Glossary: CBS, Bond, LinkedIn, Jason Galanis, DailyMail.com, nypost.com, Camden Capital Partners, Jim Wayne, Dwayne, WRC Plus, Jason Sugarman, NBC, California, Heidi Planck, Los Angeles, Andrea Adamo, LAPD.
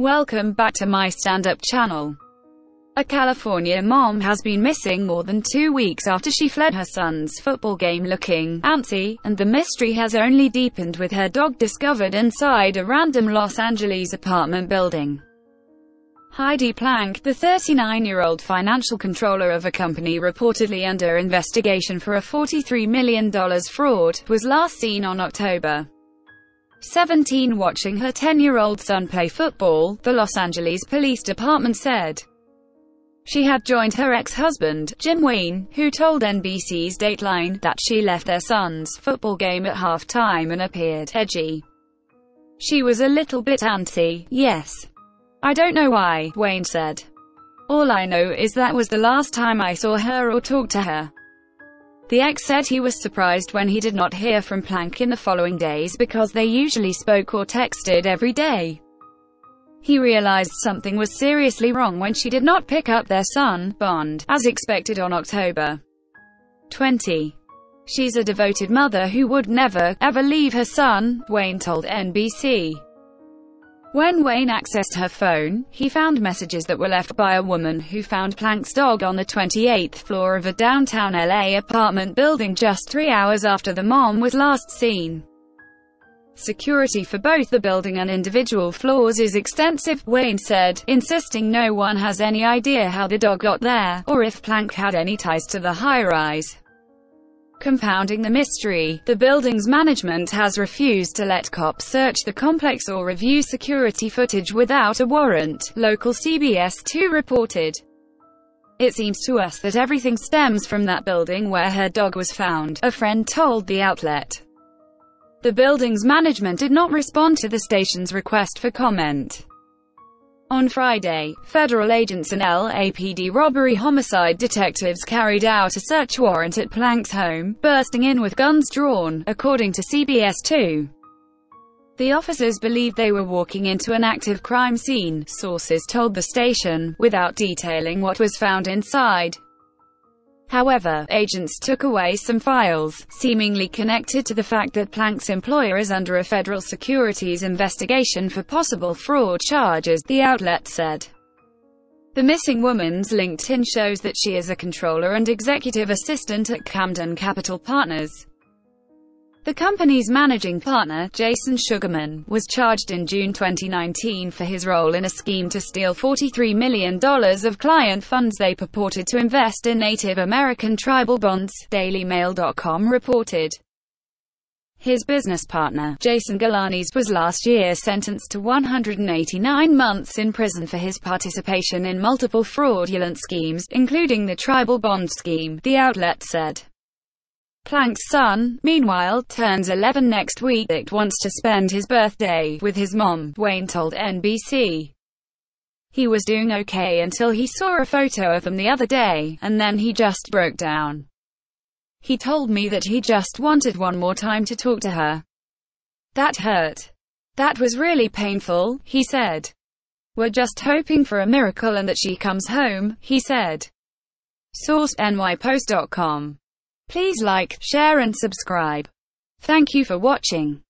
Welcome back to my stand-up channel. A California mom has been missing more than 2 weeks after she fled her son's football game looking antsy, and the mystery has only deepened with her dog discovered inside a random Los Angeles apartment building. Heidi Planck, the 39-year-old financial controller of a company reportedly under investigation for a $43 million fraud, was last seen on October 17 watching her 10-year-old son play football, the Los Angeles Police Department said. She had joined her ex-husband, Jim Wayne, who told NBC's Dateline that she left their son's football game at halftime and appeared edgy. "She was a little bit antsy, yes. I don't know why," Wayne said. "All I know is that was the last time I saw her or talked to her." The ex said he was surprised when he did not hear from Planck in the following days because they usually spoke or texted every day. He realized something was seriously wrong when she did not pick up their son, Bond, as expected on October 20. "She's a devoted mother who would never, ever leave her son," Wayne told NBC. When Wayne accessed her phone, he found messages that were left by a woman who found Planck's dog on the 28th floor of a downtown LA apartment building just 3 hours after the mom was last seen. "Security for both the building and individual floors is extensive," Wayne said, insisting no one has any idea how the dog got there, or if Planck had any ties to the high-rise. Compounding the mystery, the building's management has refused to let cops search the complex or review security footage without a warrant, local CBS 2 reported. "It seems to us that everything stems from that building where her dog was found," a friend told the outlet. The building's management did not respond to the station's request for comment. On Friday, federal agents and LAPD robbery homicide detectives carried out a search warrant at Planck's home, bursting in with guns drawn, according to CBS 2. The officers believed they were walking into an active crime scene, sources told the station, without detailing what was found inside. However, agents took away some files, seemingly connected to the fact that Planck's employer is under a federal securities investigation for possible fraud charges, the outlet said. The missing woman's LinkedIn shows that she is a controller and executive assistant at Camden Capital Partners. The company's managing partner, Jason Sugarman, was charged in June 2019 for his role in a scheme to steal $43 million of client funds they purported to invest in Native American tribal bonds, DailyMail.com reported. His business partner, Jason Galanis, was last year sentenced to 189 months in prison for his participation in multiple fraudulent schemes, including the tribal bond scheme, the outlet said. Planck's son, meanwhile, turns 11 next week and wants to spend his birthday with his mom, Wayne told NBC. "He was doing okay until he saw a photo of them the other day, and then he just broke down. He told me that he just wanted one more time to talk to her. That hurt. That was really painful," he said. "We're just hoping for a miracle and that she comes home," he said. Source: nypost.com. Please like, share and subscribe. Thank you for watching.